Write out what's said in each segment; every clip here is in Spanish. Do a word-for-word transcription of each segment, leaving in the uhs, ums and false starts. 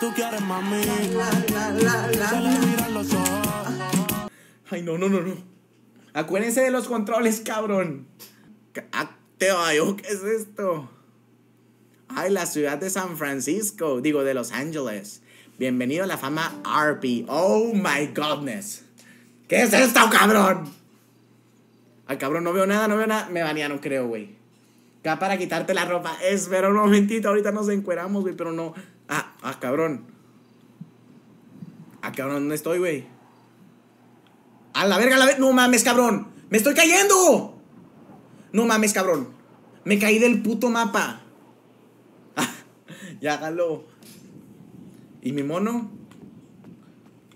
Tú quieres, mami. Se le miran los ojos. Ay, no, no, no, no. Acuérdense de los controles, cabrón. Acteo, ¿qué es esto? Ay, la ciudad de San Francisco. Digo, de Los Ángeles. Bienvenido a la fama R P. Oh my goodness. ¿Qué es esto, cabrón? Ay, cabrón, no veo nada, no veo nada. Me banearon, creo, güey. Acá para quitarte la ropa. Espera un momentito, ahorita nos encueramos, güey, pero no. Ah, ah, cabrón. Ah, cabrón, ¿dónde estoy, güey? A la verga, a la verga. No mames, cabrón. Me estoy cayendo. No mames, cabrón. Me caí del puto mapa. Ah, ya, hágalo. ¿Y mi mono?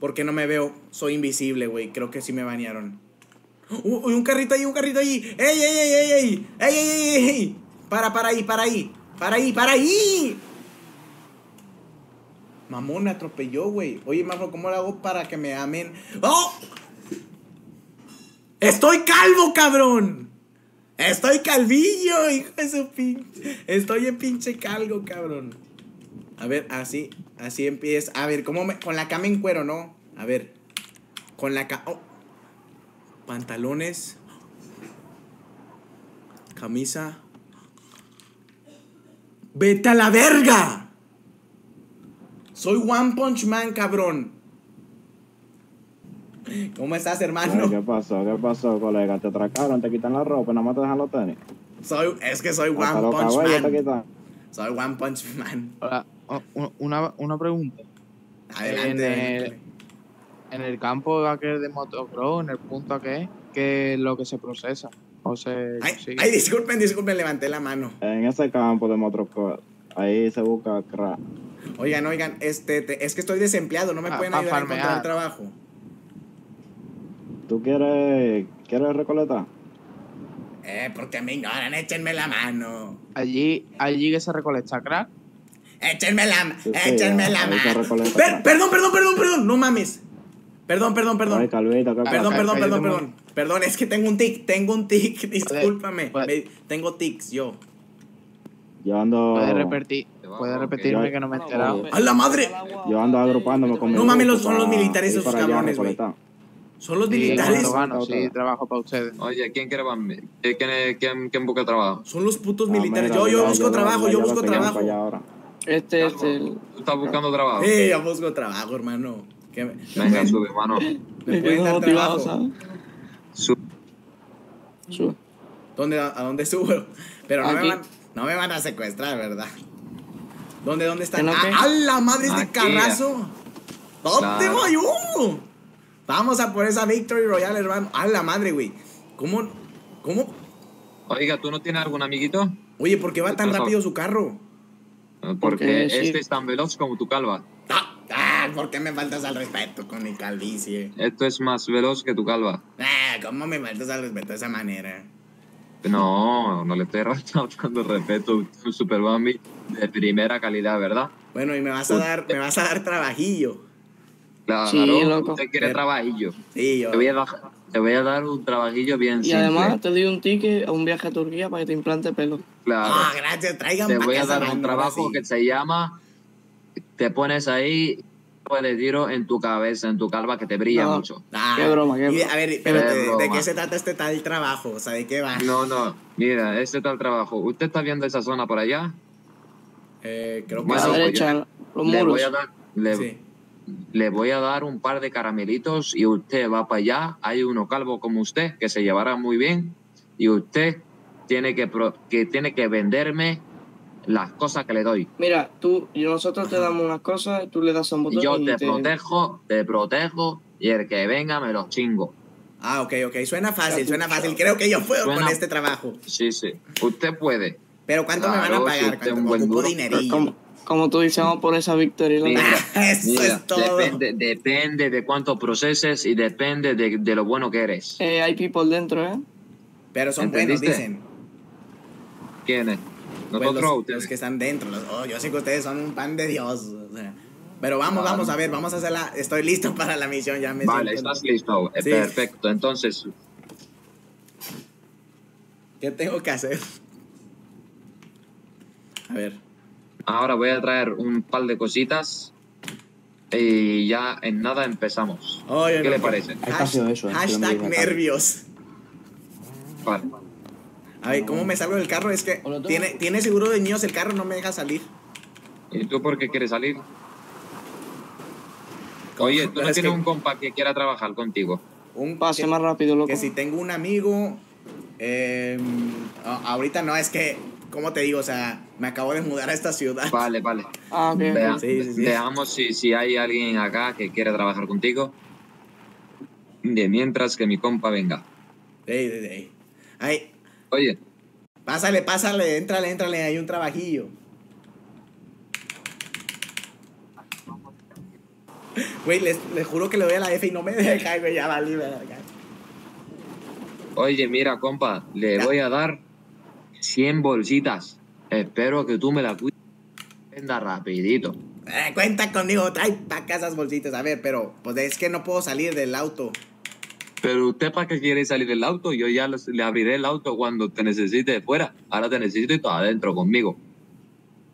¿Por qué no me veo? Soy invisible, güey. Creo que sí me banearon. Uy, un carrito ahí, un carrito ahí. ¡Ey, ey, ey, ey, ey! ¡Ey, ey, ey, ey! Para, para ahí, para ahí. Para ahí, para ahí. Mamón, me atropelló, güey. Oye, Mafro, ¿cómo lo hago para que me amen? ¡Oh! ¡Estoy calvo, cabrón! ¡Estoy calvillo, hijo de su pinche! Estoy en pinche calvo, cabrón. A ver, así, así empieza. A ver, ¿cómo me...? Con la cama en cuero, ¿no? A ver. Con la cama... Oh. Pantalones, camisa. ¡Vete a la verga! Soy One Punch Man, cabrón. ¿Cómo estás, hermano? Ay, ¿qué pasó? ¿Qué pasó, colega? Te atracaron, te quitan la ropa, nada más te dejan los tenis. Soy, es que soy One Punch caballo, Man. Soy One Punch Man. Hola, una, una pregunta. Adelante. En el campo aquel de motocross, en el punto aquel, que es lo que se procesa. O se ay, ay, disculpen, disculpen, levanté la mano. En ese campo de motocross, ahí se busca crack. Oigan, oigan, este, te, es que estoy desempleado, no me a, pueden ayudar a, a encontrar trabajo. ¿Tú quieres, quieres recolectar? Eh, porque me ignoran, échenme la mano. Allí, allí que se recolecta crack. Échenme la, sí, sí, échenme la mano. Per, perdón, perdón, perdón, perdón, no mames. Perdón, perdón, perdón. Ay, calvita, calvita. Perdón, perdón, Ay, perdón, perdón. Me... Perdón, es que tengo un tic, tengo un tic, discúlpame. Me... Tengo tics, yo. Yo ando... ¿Puedes repetir? ¿Puedes repetirme okay. que no me he enterado? ¡A la madre! Yo ando agrupándome con... No mames, son para... los militares esos cabrones, güey. Son los sí, militares. Bueno, sí, trabajo para ustedes. Oye, ¿quién quiere para mí? ¿Quién, quién, quién busca trabajo? Son los putos ah, militares. Mira, yo, yo, yo busco yo, trabajo, yo, yo busco trabajo. Este, este... Tú estás buscando trabajo. Sí, yo busco trabajo, hermano. Que me, venga, sube, mano. Me pueden dar trabajo. ¿Sabes? Sube. Sube. ¿Dónde, ¿A dónde subo? Pero no me, van, no me van a secuestrar, ¿verdad? ¿Dónde, dónde están? ¡A, a la madre de carrazo! ¿Dónde voy? Uh! Vamos a por esa Victory Royale, hermano. ¡A la madre, güey! ¿Cómo? ¿Cómo? Oiga, ¿tú no tienes algún amiguito? Oye, ¿por qué va tan rápido su carro? Porque este es tan veloz como tu calva. ¡Ah! Ah, ¿por qué me faltas al respeto con mi calvicie? Esto es más veloz que tu calva. Ah, ¿cómo me faltas al respeto de esa manera? No, no le estoy faltando respeto. Un super Bambi de primera calidad, ¿verdad? Bueno, y me vas a dar, me vas a dar trabajillo. Claro, sí, loco. Usted quiere trabajillo. Sí, yo. Te voy a, te voy a dar un trabajillo bien simple. Y además te doy un ticket a un viaje a Turquía para que te implante pelo. Claro. Ah, oh, gracias, traigan para Te voy a dar un trabajo así. Que se llama... Te pones ahí, le tiro en tu cabeza, en tu calva, que te brilla no. mucho. Ah, qué broma, qué broma. A ver, pero qué de, broma. ¿De qué se trata este tal trabajo? O sea, ¿de qué va? No, no, mira, este tal trabajo. ¿Usted está viendo esa zona por allá? Eh, creo que... Bueno, a la derecha, yo, los muros. Le voy a dar, le, sí. le voy a dar un par de caramelitos y usted va para allá. Hay uno calvo como usted que se llevará muy bien y usted tiene que, que, tiene que venderme las cosas que le doy. Mira, tú y nosotros te damos unas cosas y tú le das a un botón. Yo te, te protejo, te protejo y el que venga me los chingo. Ah, ok, ok. Suena fácil, suena fácil. Creo que yo puedo suena... con este trabajo. Sí, sí. Usted puede. Pero ¿cuánto claro, me van a pagar? Si un buen dinerillo. Como, como tú dices, vamos por esa victoria. Mira, eso mira, es todo. Depende, depende de cuánto proceses y depende de, de lo bueno que eres. Eh, hay people dentro, ¿eh? Pero son ¿Entendiste? buenos, dicen. ¿Quiénes? Pues los, los que están dentro, los, oh, yo sé que ustedes son un pan de Dios, o sea, pero vamos, claro. vamos a ver, vamos a hacerla. Estoy listo para la misión, ya me Vale, siento... estás listo, sí. perfecto. Entonces, ¿qué tengo que hacer? A ver, ahora voy a traer un par de cositas Y ya en nada empezamos. Oh, ¿Qué no, le parece? Hashtag, eso, hashtag nervios. Vale. A ver, ¿cómo me salgo del carro? Es que tiene, tiene seguro de niños el carro, no me deja salir. ¿Y tú por qué quieres salir? Oye, ¿tú no, no tienes un compa que quiera trabajar contigo? Un pase más rápido, loco. Que si tengo un amigo... Eh, ahorita no, es que... ¿Cómo te digo? O sea, me acabo de mudar a esta ciudad. Vale, vale. Ah, bien. Vea, sí, sí, sí. Veamos si, si hay alguien acá que quiera trabajar contigo. De mientras que mi compa venga. Sí, sí, sí. Ay. Oye. Pásale, pásale, éntrale, éntrale, hay un trabajillo. Güey, les, les juro que le doy a la F y no me deja, güey, ya valí. Oye, mira, compa, le ya. voy a dar cien bolsitas. Espero que tú me la cuides. Anda rapidito. Eh, cuenta conmigo, trae para acá esas bolsitas. A ver, pero pues es que no puedo salir del auto. Pero usted para qué quiere salir del auto. Yo ya los, le abriré el auto cuando te necesite de fuera. Ahora te necesito y todo adentro conmigo.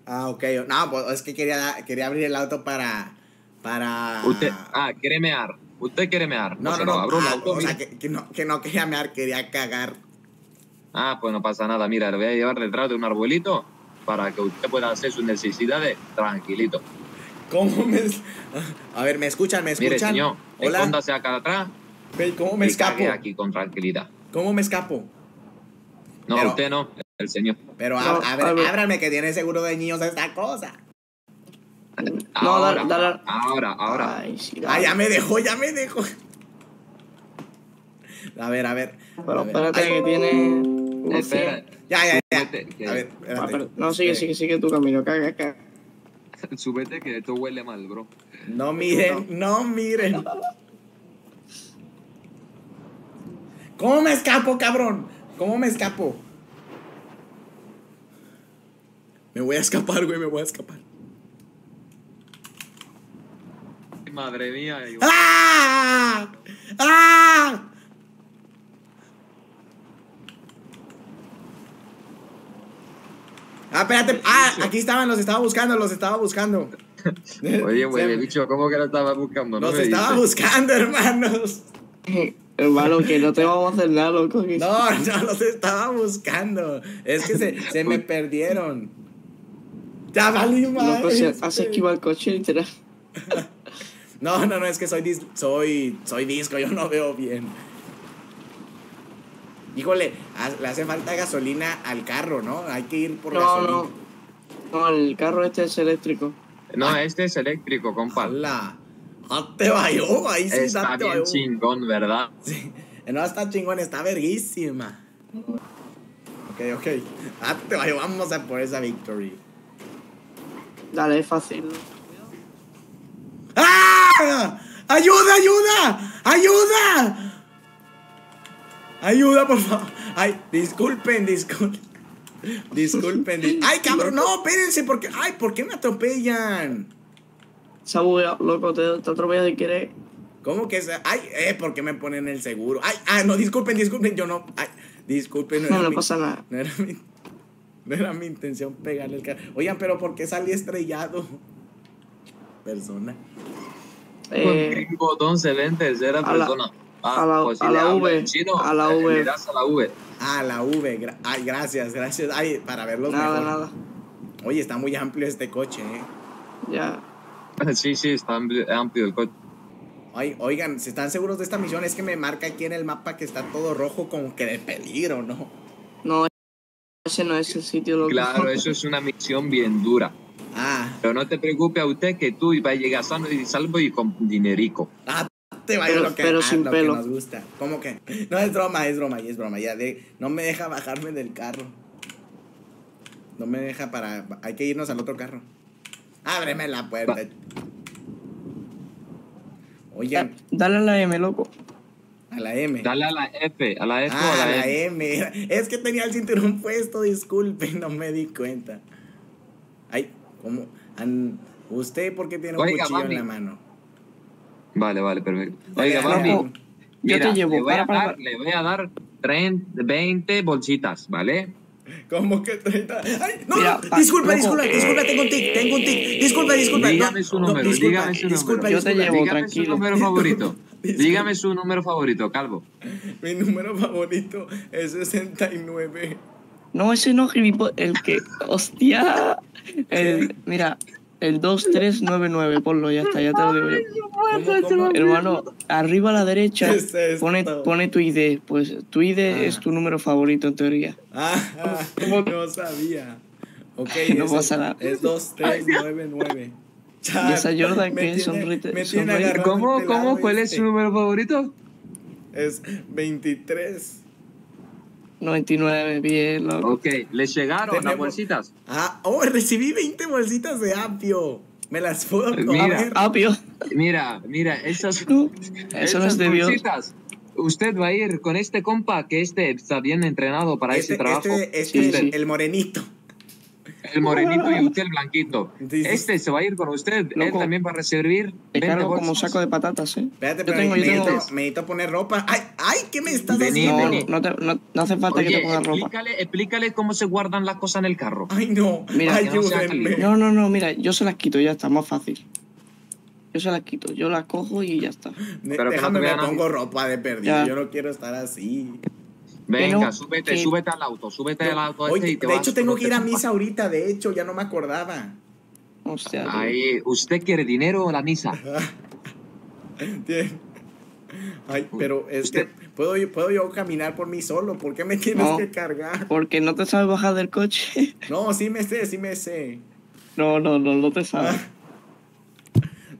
Ah, ok. No, pues es que quería, quería abrir el auto para... para... Usted, ah, quiere mear. Usted quiere mear. No, o sea, no, no. Abro ah, el auto, o sea, que, que, no, que no quería mear, quería cagar. Ah, pues no pasa nada. Mira, le voy a llevar detrás de un arbolito para que usted pueda hacer sus necesidades tranquilito. ¿Cómo me...? A ver, ¿me escuchan? ¿Me escuchan? Mire, señor, escóndase acá atrás. ¿Cómo me escapo? Aquí con tranquilidad. ¿Cómo me escapo? No, pero, usted no, el señor. Pero no, a, a, ver, a ver, ábrame que tiene seguro de niños esta cosa. Ahora, no, dale, dale. ahora, ahora. Ay, sí, ah, ya me dejó, ya me dejó. A ver, a ver. Pero espérate que tiene... Espera. Ya, ya, ya. Súbete, que... A ver, ah, pero, no, sigue, sigue, sigue tu camino. Caga, caga. Súbete que esto huele mal, bro. No miren, no, no miren. ¿Cómo me escapo, cabrón? ¿Cómo me escapo? Me voy a escapar, güey, me voy a escapar. Madre mía. ¡Ah! ¡Ah! Ah, espérate. Ah, aquí estaban, los estaba buscando, los estaba buscando. Oye, güey, bicho, ¿cómo que los estaba buscando? Los estaba buscando, hermanos. Hermano, que no te vamos a hacer nada, loco. Que... No, no los estaba buscando. Es que se, se me perdieron. Ya valí, madre. Hace que iba el coche, literal. No, no, no, es que soy, dis soy, soy disco, yo no veo bien. Híjole, le hace falta gasolina al carro, ¿no? Hay que ir por no, gasolina. No, no, el carro este es eléctrico. No, ah. este es eléctrico, compa. ¡Hala! ¡Ah, te vayó! Ahí sí está, te vayó. Está bien chingón, ¿verdad? Sí. No está chingón, está verguísima. Ok, ok. ¡Ah, te vayó! Vamos a por esa victory. Dale, es fácil. ¡Ah! ¡Ayuda, ayuda! ¡Ayuda! Ayuda, por favor. Ay, disculpen, disculpen. Disculpen. Dis Ay, cabrón, no, espérense, porque. Ay, ¿por qué me atropellan? Sabu, loco, te, te atropellas de querer. ¿Cómo que se? Ay, eh, ¿por qué me ponen el seguro? Ay, ah, no, disculpen, disculpen, yo no. Ay, disculpen, no, no, era no mi, pasa nada. No era, mi, no era mi intención pegarle el carro. Oigan, pero ¿por qué salí estrellado? Persona. Eh, ¿Qué botón se ve en tercera persona? La... Ah, a la, pues si a, la v, chino, a la V. Eh, a la V. A la V. Gra Ay, gracias, gracias. Ay, para verlos nada, mejor. Nada. Oye, está muy amplio este coche, ¿eh? Ya. Sí, sí, está amplio, amplio el coche. Ay, oigan, ¿se están seguros de esta misión? Es que me marca aquí en el mapa que está todo rojo, como que de peligro, ¿no? No, ese no es el sitio. Loco. Claro, eso es una misión bien dura. Ah. Pero no te preocupes a usted que tú vas a llegar sano y salvo y con dinerico. Ah, te va a ir lo que, pero ah, sin lo pelo. Que nos gusta. ¿Cómo que? No, es broma, es broma, es broma. Ya de, no me deja bajarme del carro. No me deja para... Hay que irnos al otro carro. Ábreme la puerta. Va. Oye. Eh, dale a la M, loco. A la M. Dale a la F, a la F ah, o a la, la M. M. Es que tenía el cinturón puesto, disculpe, no me di cuenta. Ay, ¿cómo? ¿Usted por qué tiene un Oiga, cuchillo mami. en la mano? Vale, vale, perfecto. Oiga, vamos. Yo te llevo. Le voy a dar, le voy a dar veinte bolsitas, ¿vale? ¿Cómo que treinta? ¡Ay! ¡No! Mira, disculpa, disculpa, eh... disculpa, tengo un tic, tengo un tic. Disculpa, disculpa. Dígame su número, no, disculpa, dígame su número. Disculpa, yo disculpa, te llevo, dígame tranquilo. Su número favorito. Dígame su número favorito, Calvo. Mi número favorito es sesenta y nueve. No, ese no, el que... ¡Hostia! El, mira, el dos tres nueve nueve, ponlo, ya está, ya te lo digo yo. ¿Cómo, cómo? Hermano, arriba a la derecha, es pone, pone tu I D. Pues tu I D ah. es tu número favorito en teoría. Ah, no sabía. Ok, no eso, pasa nada. Es dos tres nueve nueve. Char, ¿y esa Jordan que es? ¿Cómo? ¿Cómo? ¿Cuál este? es su número favorito? Es veintitrés noventa y nueve, bien, loco. Ok, ¿les llegaron ¿Tenemos? las bolsitas? Ah, oh, recibí veinte bolsitas de apio. Me las puedo comer. Apio. Mira, mira, esas, esas, esas bolsitas. Usted va a ir con este compa que este está bien entrenado para este, ese trabajo. Este, este sí, es sí. el morenito. El morenito y usted el blanquito. Sí, sí. Este se va a ir con usted. Loco. Él también va a recibir. Claro, como saco de patatas, ¿eh? Espérate, pero tengo, me, necesito, me necesito poner ropa. ¡Ay, ay! ¿Qué me estás vení, haciendo? Vení. No, no, no, no hace falta. Oye, que te pongas ropa. Explícale cómo se guardan las cosas en el carro. ¡Ay, no! Mira, ayúdenme. No, no, no, mira, yo se las quito, ya está, más fácil. Yo se las quito, yo las cojo y ya está. Pero déjame, me pongo ropa de perdido. Yo no quiero estar así. Venga, bueno, súbete, que... súbete al auto, súbete no. al auto. Oye, este y te de vas, hecho tengo que ir a misa ahorita, de hecho, ya no me acordaba. O sea, ay, ¿usted quiere dinero o la misa? Ay, pero es ¿Usted? que ¿puedo yo, puedo yo caminar por mí solo? ¿Por qué me tienes no, que cargar? Porque no te sabes bajar del coche. No, sí me sé, sí me sé. No, no, no, no te sabes.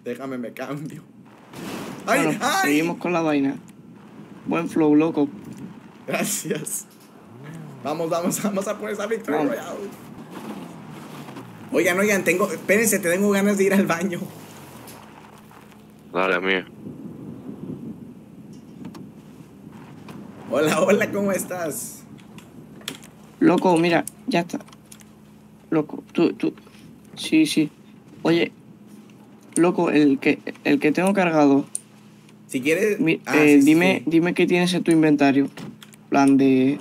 Déjame, me cambio. Ay, bueno, ay. Seguimos con la vaina. Buen flow, loco. Gracias. Vamos, vamos, vamos a por esa victoria. No. Oigan, oigan, tengo... Espérense, te tengo ganas de ir al baño. Dale, mía. Hola, hola, ¿cómo estás? Loco, mira, ya está. Loco, tú, tú... Sí, sí. Oye, loco, el que, el que tengo cargado... Si quieres... Mi, ah, eh, sí, dime, sí. dime qué tienes en tu inventario. Plan de,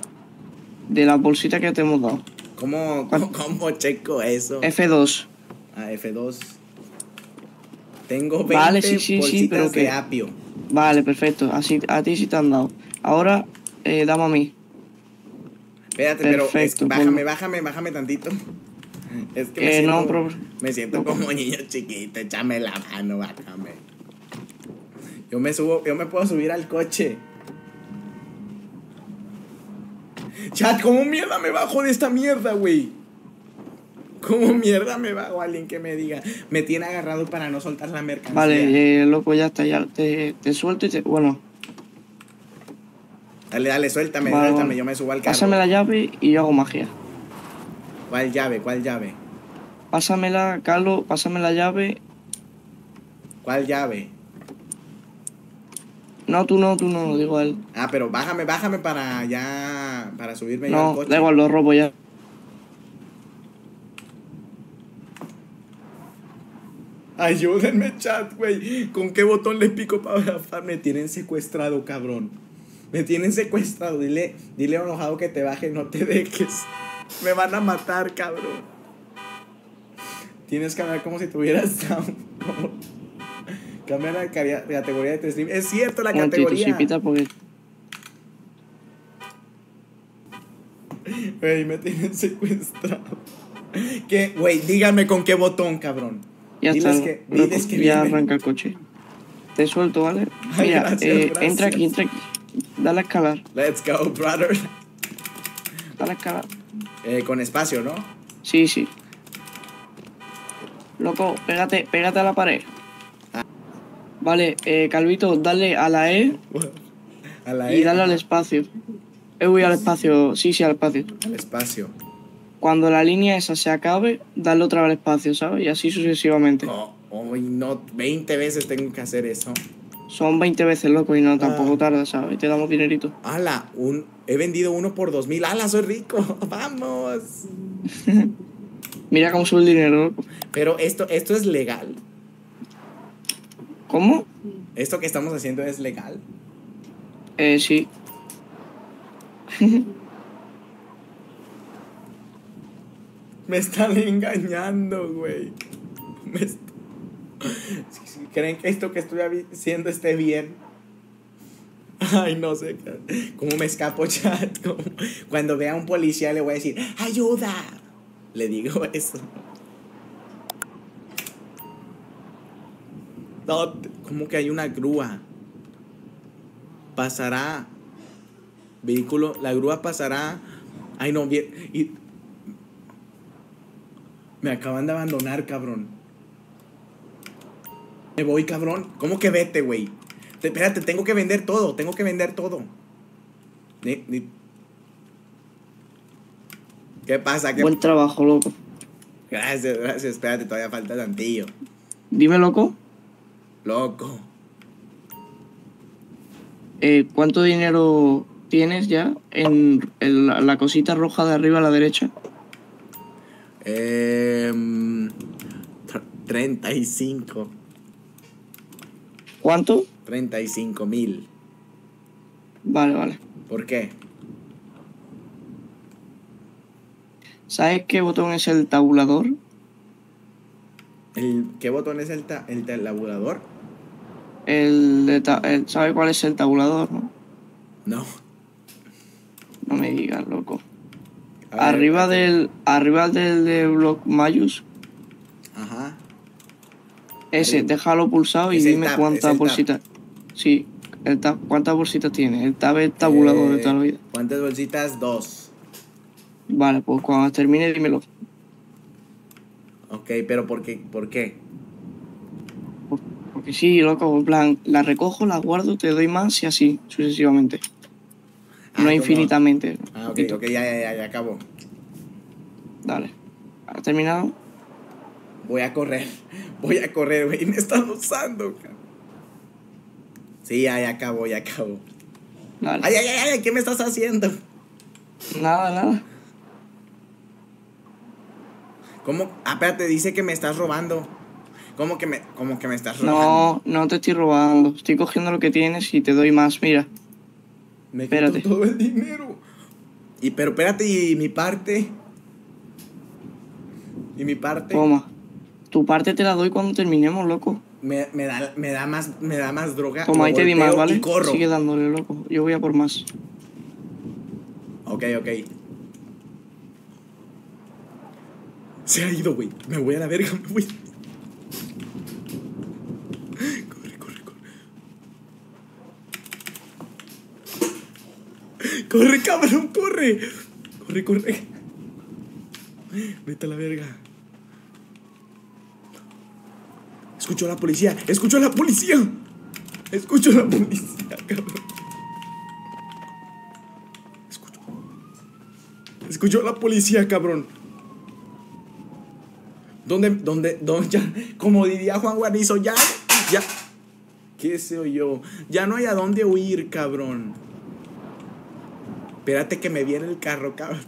de las bolsitas que te hemos dado. ¿Cómo, cómo, cómo checo eso? F dos. Ah, F dos. Tengo veinte vale, sí, sí, bolsitas sí, pero de que... apio. Vale, perfecto. Así, a ti sí te han dado. Ahora, eh, dame a mí. Espérate, perfecto, pero es, bájame, bueno. bájame, bájame tantito. Es que me eh, siento, no, pero... me siento no. como niño chiquito. Échame la mano, bájame. Yo me subo, yo me puedo subir al coche. Chat, ¿cómo mierda me bajo de esta mierda, güey? ¿Cómo mierda me bajo? Alguien que me diga. Me tiene agarrado para no soltar la mercancía. Vale, eh, loco, ya está, ya te, te suelto y te... Bueno. Dale, dale, suéltame, vale, suéltame, bueno. yo me subo al carro. Pásame la llave y yo hago magia. ¿Cuál llave? ¿Cuál llave? Pásamela, Carlos, pásame la llave. ¿Cuál llave? No, tú no, tú no, digo él. Ah, pero bájame, bájame para ya... Para subirme no, yo al coche. No, da igual, lo robo ya. Ayúdenme, chat, güey. ¿Con qué botón les pico para bajar? Me tienen secuestrado, cabrón. Me tienen secuestrado. Dile, dile enojado que te baje, no te dejes. Me van a matar, cabrón. Tienes que hablar como si tuvieras down, cabrón. Cambiar la categoría de tres stream. Es cierto, la categoría. Güey, me tienen secuestrado. ¿Qué? Güey, díganme con qué botón, cabrón. Ya diles está. Que, diles que ya viene. Arranca el coche. Te suelto, ¿vale? Ay, mira, gracias, eh, gracias. entra aquí, entra aquí. Dale a escalar. Let's go, brother. Dale a escalar. Eh, con espacio, ¿no? Sí, sí. Loco, pégate, pégate a la pared. Vale, eh, Calvito, dale a la E a la y e, dale al espacio. Eh, voy al espacio, sí, sí, al espacio. Al espacio. Cuando la línea esa se acabe, dale otra vez al espacio, ¿sabes? Y así sucesivamente. No, hoy no, veinte veces tengo que hacer eso. Son veinte veces, loco, y no, tampoco ah. tarda, ¿sabes? Te damos dinerito. ¡Hala! Un, he vendido uno por dos mil. ¡Hala, soy rico! ¡Vamos! Mira cómo sube el dinero, loco. Pero esto, esto es legal. ¿Cómo? ¿Esto que estamos haciendo es legal? Eh, sí. Me están engañando, güey. Me est... Si creen que esto que estoy haciendo esté bien. Ay, no sé cómo me escapo, chat. ¿Cómo? Cuando vea a un policía le voy a decir, ¡ayuda! Le digo eso. No, ¿cómo que hay una grúa? Pasará. Vehículo, la grúa pasará. Ay, no, bien. Y... me acaban de abandonar, cabrón. Me voy, cabrón. ¿Cómo que vete, güey? Te, espérate, tengo que vender todo. Tengo que vender todo. Ni, ni... ¿Qué pasa? ¿Qué... Buen trabajo, loco. Gracias, gracias. Espérate, todavía falta tantillo. Dime, loco. Loco. Eh, ¿cuánto dinero tienes ya en el, la cosita roja de arriba a la derecha? Eh, treinta y cinco. ¿Cuánto? treinta y cinco mil. Vale, vale. ¿Por qué? ¿Sabes qué botón es el tabulador? ¿El, ¿Qué botón es el, ta, el tabulador? El, el, el, ¿Sabes cuál es el tabulador, no? No. No me digas, loco. Arriba del, arriba del de Block Mayus. Ajá. Ese, ahí. Déjalo pulsado y es dime tab, cuántas bolsitas. Sí, el tab, cuántas bolsitas tiene. El tab es el tabulador eh, de toda la vida. ¿Cuántas bolsitas? Dos. Vale, pues cuando termine dímelo. Ok, pero ¿por qué? ¿Por qué? Por, porque sí, loco, en plan, la recojo, la guardo, te doy más y así sucesivamente. No ah, infinitamente. Ah, ok, ok, ya, ya, ya, ya acabó. Dale. ¿Has terminado? Voy a correr. Voy a correr, güey. Me están usando, cabrón. Sí, ya, ya acabó, ya acabó. Dale. Ay, ay, ay, ay, ¿qué me estás haciendo? Nada, nada. ¿Cómo? Ah, espérate, dice que me estás robando. ¿Cómo que me, cómo que me estás robando? No, no te estoy robando. Estoy cogiendo lo que tienes y te doy más, mira. Me quito todo el dinero. Y pero espérate, y mi parte. Y mi parte. Toma. Tu parte te la doy cuando terminemos, loco. Me, me, da, me da más, me da más droga. Toma, ahí te di más, ¿vale? Corro. Sigue dándole, loco. Yo voy a por más. Ok, ok. Se ha ido, güey. Me voy a la verga, me voy. Corre, cabrón, corre. Corre, corre. Vete a la verga. Escucho a la policía. Escucho a la policía. Escucho a la policía, cabrón. Escucho. Escucho a la policía, cabrón. ¿Dónde, dónde, dónde? Ya, como diría Juan Guarnizo, ya, ya. ¿Qué sé yo? Ya no hay a dónde huir, cabrón. Espérate que me viene el carro, cabrón.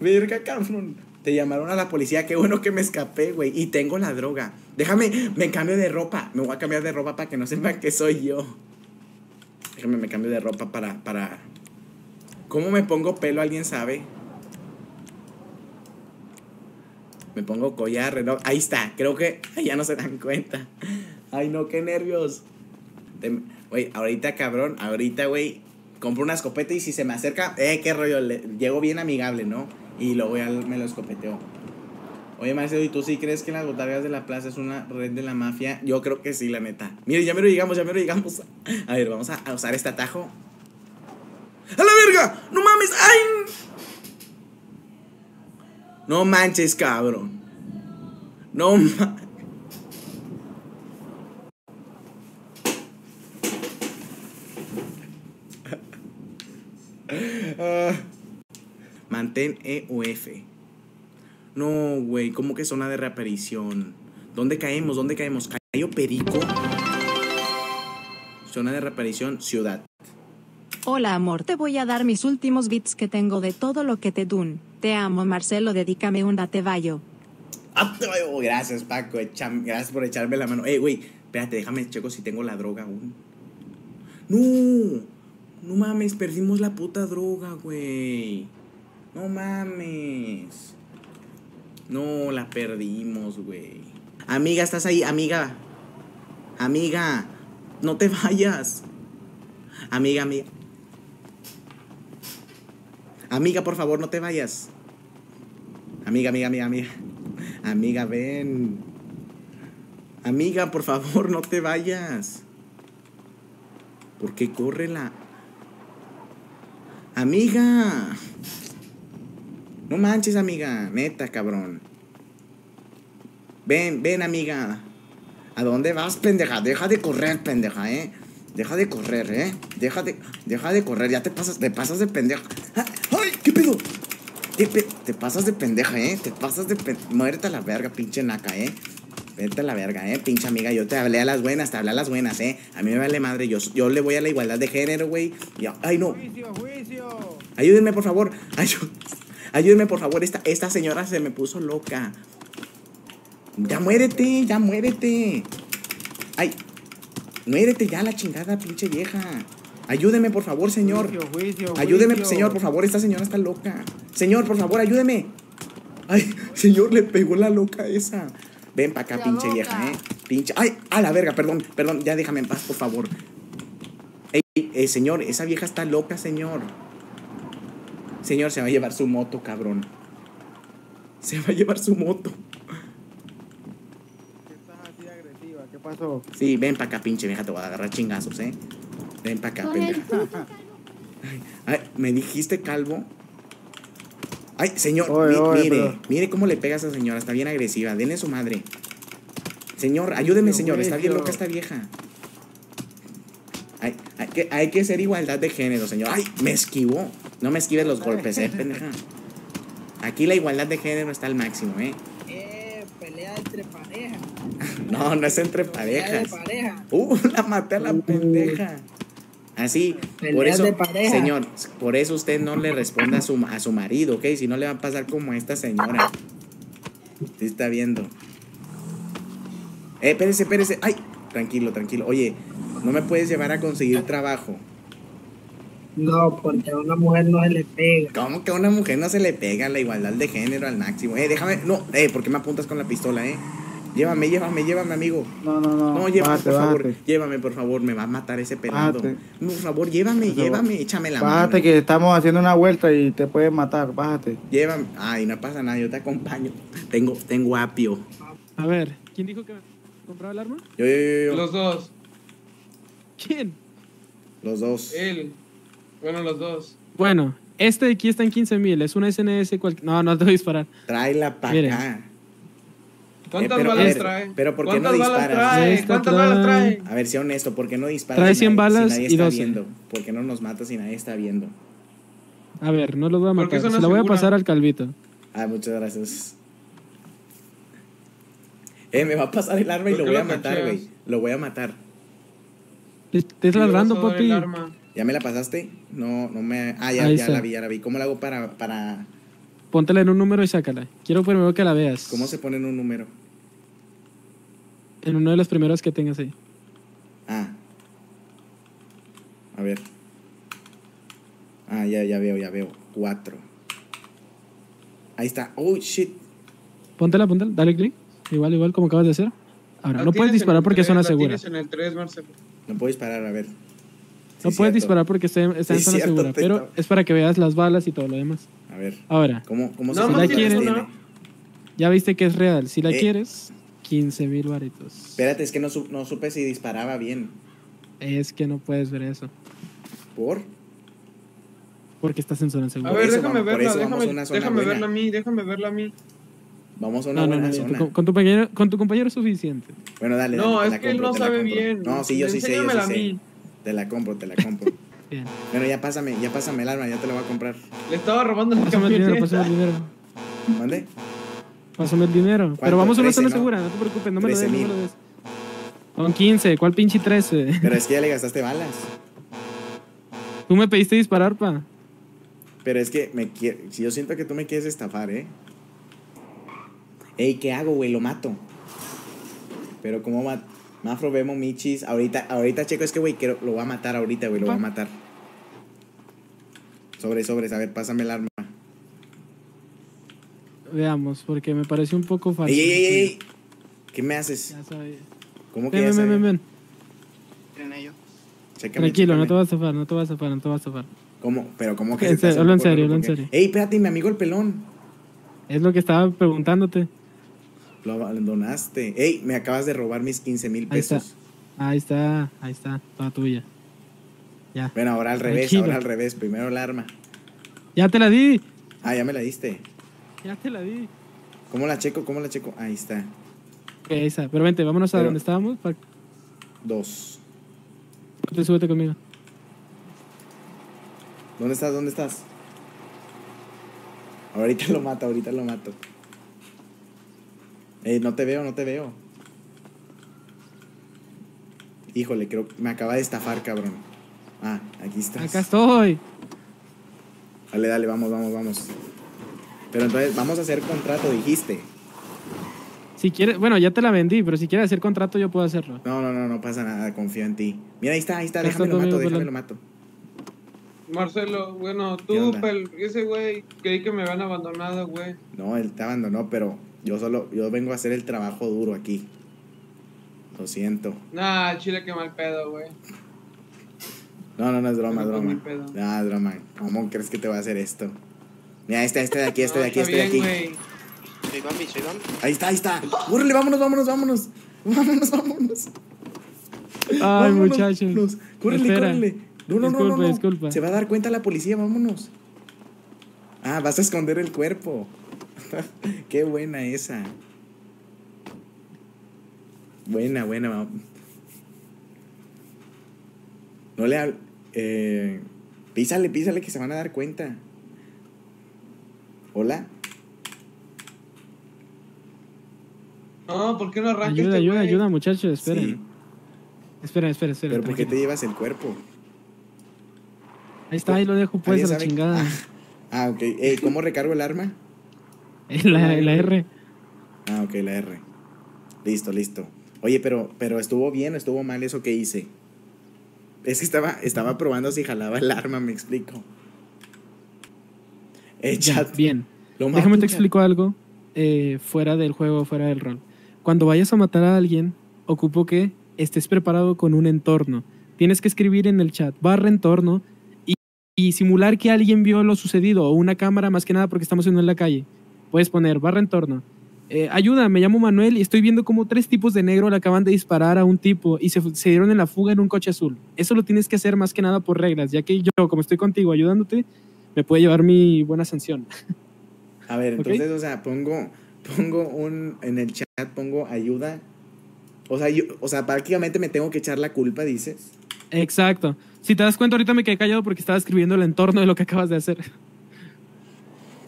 Verga, cabrón. Te llamaron a la policía. Qué bueno que me escapé, güey. Y tengo la droga. Déjame, me cambio de ropa. Me voy a cambiar de ropa para que no sepan que soy yo. Déjame, me cambio de ropa para... para... ¿Cómo me pongo pelo? ¿Alguien sabe? Me pongo collar, reloj. Ahí está. Creo que ya no se dan cuenta. Ay, no, qué nervios. Güey, ahorita, cabrón. Ahorita, güey. Compro una escopeta y si se me acerca, eh, qué rollo, le, llego bien amigable, ¿no? Y luego ya me lo escopeteo. Oye, Marcelo, ¿y tú sí crees que las botargas de la plaza es una red de la mafia? Yo creo que sí, la neta. Mire, ya mero llegamos, ya mero llegamos. A ver, vamos a, a usar este atajo. ¡A la verga! ¡No mames! ¡Ay! No manches, cabrón. No manches. Uh, mantén E U F. No, güey, ¿cómo que zona de reaparición? ¿Dónde caemos? ¿Dónde caemos? ¿Cayo Perico? Zona de reaparición, ciudad. Hola, amor, te voy a dar mis últimos bits que tengo de todo lo que te dun. Te amo, Marcelo, dedícame un ateballo. Oh, gracias, Paco, Echam, gracias por echarme la mano. Eh, güey, espérate, déjame checo si tengo la droga aún. ¡No! No mames, perdimos la puta droga, güey. No mames. No, la perdimos, güey. Amiga, estás ahí, amiga. Amiga, no te vayas. Amiga, amiga. Amiga, por favor, no te vayas. Amiga, amiga, amiga, amiga. Amiga, ven. Amiga, por favor, no te vayas. ¿Por qué córrela? Amiga. No manches, amiga. Neta, cabrón. Ven, ven, amiga. ¿A dónde vas, pendeja? Deja de correr, pendeja, eh. Deja de correr, eh. Deja de, deja de correr. Ya te pasas, te pasas de pendeja. ¡Ay! ¿Qué pedo? Te, te pasas de pendeja, eh. Te pasas de pendeja. Muérete a la verga, pinche naca, eh. Vete a la verga, eh, pinche amiga. Yo te hablé a las buenas, te hablé a las buenas, eh. A mí me vale madre. Yo, yo le voy a la igualdad de género, güey. Ay, no. Juicio, juicio. Ayúdenme, por favor. Ayú, ayúdenme, por favor. Esta, esta señora se me puso loca. Ya muérete, ya muérete. Ay, muérete ya, la chingada, pinche vieja. Ayúdeme, por favor, señor. Juicio, juicio, ayúdeme, juicio. Señor, por favor, esta señora está loca. Señor, por favor, ayúdeme. Ay, señor, le pegó la loca esa. Ven para acá, la pinche boca. Vieja, eh. Pinche. Ay, a la verga, perdón, perdón, ya déjame en paz, por favor. Ey, eh, señor, esa vieja está loca, señor. Señor, se va a llevar su moto, cabrón. Se va a llevar su moto. ¿Qué estás así agresiva? ¿Qué pasó? Sí, ven para acá, pinche vieja, te voy a agarrar chingazos, eh. Ven para acá, pendeja. Ay, ay, ¿me dijiste calvo? Ay, señor, oye, mi, oye, mire, pero... mire cómo le pega a esa señora, está bien agresiva, denle su madre. Señor, ayúdeme, señor, está bien loca esta vieja. Ay, hay, que, hay que ser igualdad de género, señor. Ay, me esquivó. No me esquives los golpes, eh, pendeja. Aquí la igualdad de género está al máximo, eh. Eh, pelea entre parejas. No, no es entre parejas. Uh, la maté a la pendeja. Así, por eso, señor, por eso usted no le responda a su, a su marido, ¿ok? Si no le va a pasar como a esta señora. Usted está viendo. Eh, espérese, espérese. Ay, tranquilo, tranquilo. Oye, ¿no me puedes llevar a conseguir trabajo? No, porque a una mujer no se le pega. ¿Cómo que a una mujer no se le pega? La igualdad de género al máximo. Eh, déjame, no, eh, ¿por qué me apuntas con la pistola, eh? Llévame, llévame, llévame, amigo. No, no, no. No, llévame, bate, por favor. Bate. Llévame, por favor. Me va a matar ese pelado. Bate. Por favor, llévame, por llévame. Favor. Échame la mano. Bájate, que estamos haciendo una vuelta y te pueden matar. Bájate. Llévame. Ay, no pasa nada. Yo te acompaño. Tengo, tengo apio. A ver, ¿quién dijo que compraba el arma? Yo, yo, yo, yo. Los dos. ¿Quién? Los dos. Él. Bueno, los dos. Bueno, este de aquí está en quince mil. Es una S N S cualquier... No, no te voy a disparar. Tráela para acá. ¿Cuántas eh, pero, balas ver, trae? Pero ¿por qué no disparas? ¿Cuántas balas trae? A ver, sea honesto, ¿por qué no disparas? Trae cien balas y doce. ¿Por qué no nos matas si nadie está viendo? A ver, no los voy a matar. Se la voy a pasar al calvito. Ah, muchas gracias. Eh, me va a pasar el arma y lo voy a matar, güey. Lo voy a matar. Te estás ladrando, papi. ¿Ya me la pasaste? No, no me... Ah, ya, ya la vi, ya la vi. ¿Cómo la hago para...? para... Póntela en un número y sácala. Quiero primero que la veas. ¿Cómo se pone en un número? En uno de los primeros que tengas ahí. Ah. A ver. Ah, ya, ya veo, ya veo. Cuatro. Ahí está. Oh, shit. Póntela, póntela. Dale clic. Igual, igual, como acabas de hacer. Ahora, no puedes disparar porque zona segura. No puedo disparar, a ver. No puedes disparar porque está en zona segura. Pero es para que veas las balas y todo lo demás. A ver. Ahora. ¿Cómo, cómo se la quieres? Ya viste que es real. Si la quieres... quince mil varitos. Espérate, es que no, no supe si disparaba bien. Es que no puedes ver eso. ¿Por? Porque estás en zona segura. A ver, eso, déjame vamos, verla, déjame, déjame, déjame verla a mí, déjame verla a mí. Vamos a una no, buena no, no, zona. Tu, con, tu compañero, con tu compañero es suficiente. Bueno, dale. No, dale, es que compro, él no sabe bien. No, sí, yo sí sé, yo sí sé. Te la compro, te la compro. Bien. Bueno, ya pásame, ya pásame el arma, ya te la voy a comprar. Le estaba robando la camioneta. Pásame el dinero, pásame el dinero. ¿Mande? Pásame el dinero. ¿Cuánto? Pero vamos a una zona no? segura, no te preocupes, no me lo des, no me lo des. Con quince, ¿cuál pinche trece? Pero es que ya le gastaste balas. Tú me pediste disparar, pa. Pero es que me quiere... si yo siento que tú me quieres estafar, ¿eh? Ey, ¿qué hago, güey? Lo mato. Pero como va... Mafro, Vemo, Michis... Ahorita, ahorita, Checo, es que, güey, que lo va a matar ahorita, güey, lo va a matar. Sobre, sobres, a ver, pásame el arma. veamos, porque me parece un poco fácil. Ey, ey, ey. ¿Qué me haces? Ya sabía. ¿Cómo que ven, ya sabía? Ven, ven, ven. En ello. Chécame, Tranquilo, chécame. no te vas a zafar, no te vas a zafar, no te vas a zafar. ¿Cómo? ¿Pero cómo que? En serio, hablo en serio, hablo en serio. Ey, espérate, mi amigo el pelón. Es lo que estaba preguntándote. Lo abandonaste. Ey, me acabas de robar mis quince mil pesos. Ahí está, ahí está, toda tuya. Ya. Bueno, ahora al revés, Tranquilo. ahora al revés. Primero el arma. ¡Ya te la di! Ah, ya me la diste. Ya te la di. ¿Cómo la checo? ¿Cómo la checo? Ahí está. Ok, ahí está. Pero vente, vámonos a Pero... donde estábamos. Para... Dos. Súbete, súbete conmigo. ¿Dónde estás? ¿Dónde estás? Ahorita lo mato, ahorita lo mato. Eh, no te veo, no te veo. Híjole, creo que me acaba de estafar, cabrón. Ah, aquí estás. Acá estoy. Dale, dale, vamos, vamos, vamos. Pero entonces, vamos a hacer contrato, dijiste. Si quieres, bueno, ya te la vendí, pero si quieres hacer contrato, yo puedo hacerlo. No, no, no, no pasa nada, confío en ti. Mira, ahí está, ahí está, déjame lo mato, déjame lo mato. Marcelo, bueno, tú, pel, ese güey, creí que me habían abandonado, güey. No, él te abandonó, pero yo solo, yo vengo a hacer el trabajo duro aquí. Lo siento. Nah, chile, que mal pedo, güey. No, no, no, es broma, es broma. No, es broma. ¿Cómo crees que te va a hacer esto? Mira, este, este de aquí, este no, de aquí, este bien, de aquí. Wey. Soy Bambi, soy Bambi. Ahí está, ahí está. ¡Búrrele, vámonos, vámonos, vámonos! ¡Vámonos, vámonos! ¡Ay, vámonos, muchachos! ¡Córrele, córrele! No, no, disculpa, no, no, no. Disculpa. Se va a dar cuenta la policía, vámonos. Ah, vas a esconder el cuerpo. Qué buena esa. Buena, buena. No le hable. Eh, písale, písale que se van a dar cuenta. Hola. No, ¿por qué no arranca? Ayuda, este ayuda, güey? ayuda, muchachos. Esperen. Sí. Espera, espera, espera. ¿Pero por qué te llevas el cuerpo? Ahí está, ahí lo dejo pues a la sabe? chingada. Ah, ah ok. Eh, ¿Cómo recargo el arma? La, la R. Ah, ok, la R. Listo, listo. Oye, pero, pero ¿estuvo bien o estuvo mal eso que hice? Es que estaba, estaba probando si jalaba el arma, me explico. Eh, chat. Bien. Déjame te explico algo eh, fuera del juego, fuera del rol. Cuando vayas a matar a alguien, ocupo que estés preparado con un entorno. Tienes que escribir en el chat barra entorno y, y simular que alguien vio lo sucedido o una cámara, más que nada porque estamos en la calle. Puedes poner barra entorno. Eh, ayuda, me llamo Manuel y estoy viendo como tres tipos de negro le acaban de disparar a un tipo y se, se dieron en la fuga en un coche azul. Eso lo tienes que hacer más que nada por reglas, ya que yo, como estoy contigo ayudándote, me puede llevar mi buena sanción. A ver, ¿Okay? entonces, o sea, pongo, pongo un, en el chat pongo ayuda. O sea, yo, o sea, prácticamente me tengo que echar la culpa, dices. Exacto. Si te das cuenta, ahorita me quedé callado porque estaba escribiendo el entorno de lo que acabas de hacer.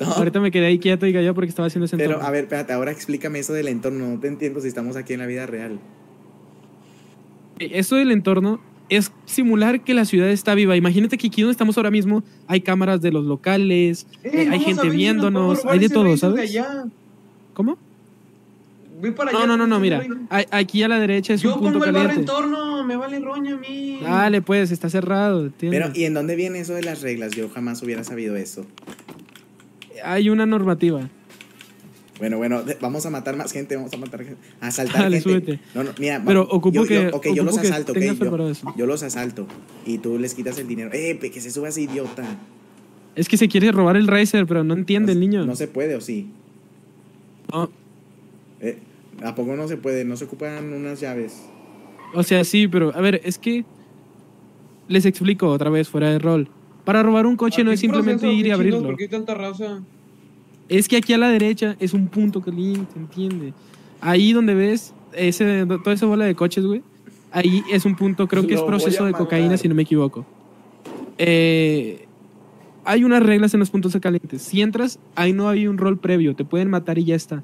No. Ahorita me quedé ahí quieto y callado porque estaba haciendo ese entorno. Pero, a ver, espérate, ahora explícame eso del entorno. No te entiendo si estamos aquí en la vida real. Eso del entorno es simular que la ciudad está viva. Imagínate que aquí donde estamos ahora mismo hay cámaras de los locales, eh, hay gente ver, viéndonos, no hay de todo, ¿sabes? De ¿Cómo? Voy para allá. No, no, no, no mira. Hay, aquí a la derecha es Yo un punto caliente. Yo pongo el barrio entorno, me vale roña a mí. Dale, pues, está cerrado. ¿Entiendes? Pero, ¿y en dónde viene eso de las reglas? Yo jamás hubiera sabido eso. Hay una normativa. Bueno, bueno, vamos a matar más gente, vamos a matar gente. Asaltar Dale, gente. Súbete. No, no, mira, pero ocupo yo, que. Yo, ok, yo los asalto, ok. Yo, yo los asalto. Y tú les quitas el dinero. ¡Eh, que se suba ese idiota! Es que se quiere robar el Razer, pero no entiende no, el niño. No se puede, ¿o sí? No. Eh, ¿A poco no se puede? No se ocupan unas llaves. O sea, sí, pero a ver, es que. Les explico otra vez, fuera de rol. Para robar un coche no es simplemente ir y abrirlo. ¿Por qué tanta raza? Es que aquí a la derecha es un punto caliente, ¿entiendes? Ahí donde ves ese, toda esa bola de coches, güey, ahí es un punto, creo que es proceso de cocaína, si no me equivoco. Eh, hay unas reglas en los puntos calientes. Si entras, ahí no hay un rol previo, te pueden matar y ya está.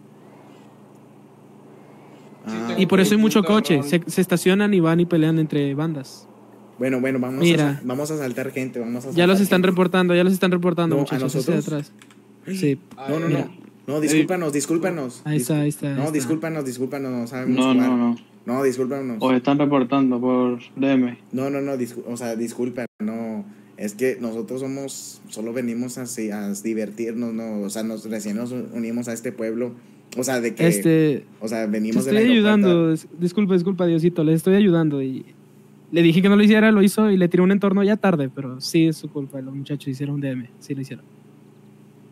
Ah, y por eso hay mucho coche, se, se estacionan y van y pelean entre bandas. Bueno, bueno, vamos Mira, a, vamos a saltar gente, vamos a saltar Ya los están gente. reportando, ya los están reportando no, muchachos. ¿A nosotros? Atrás. Sí. Ay, no, no, mira. no, no, discúlpanos, discúlpanos. Ahí está, ahí está. Ahí no, está. discúlpanos, discúlpanos, no sabemos No, jugar. no, no. No, discúlpanos. Os están reportando por D M. No, no, no, o sea, disculpa, no. es que nosotros somos, solo venimos a, a divertirnos, ¿no? O sea, nos, recién nos unimos a este pueblo. O sea, de que... Este, o sea, venimos de la... Estoy ayudando. Disculpa, disculpa, Diosito. Les estoy ayudando. Y le dije que no lo hiciera, lo hizo y le tiró un entorno ya tarde. Pero sí es su culpa. Los muchachos hicieron un D M. Sí lo hicieron.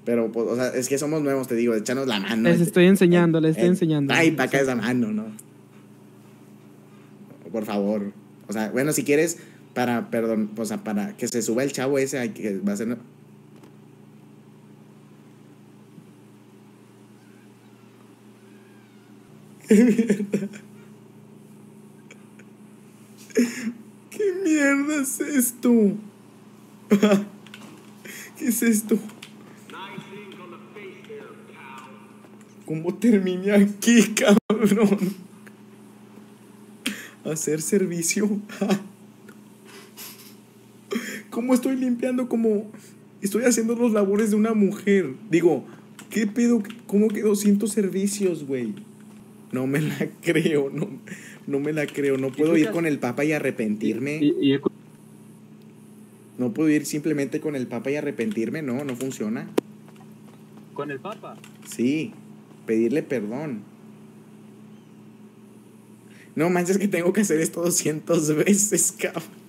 Pero, pues, o sea, es que somos nuevos, te digo. Échanos la mano. Les estoy enseñando, les estoy enseñando. Ay, para acá es la mano, ¿no? Por favor. O sea, bueno, si quieres, para, perdón, o sea, para que se suba el chavo ese, que va a ser... ¡Qué mierda! ¿Qué mierda es esto? ¿Qué es esto? ¿Cómo terminé aquí, cabrón? ¿Hacer servicio? ¿Cómo estoy limpiando? Como estoy haciendo los labores de una mujer. Digo, ¿qué pedo? ¿Cómo que doscientos servicios, güey? No me la creo, no, no me la creo. No puedo ir con el Papa y arrepentirme. No puedo ir simplemente con el Papa y arrepentirme, no, no funciona. ¿Con el Papa? Sí, pedirle perdón. No manches que tengo que hacer esto doscientas veces, cabrón.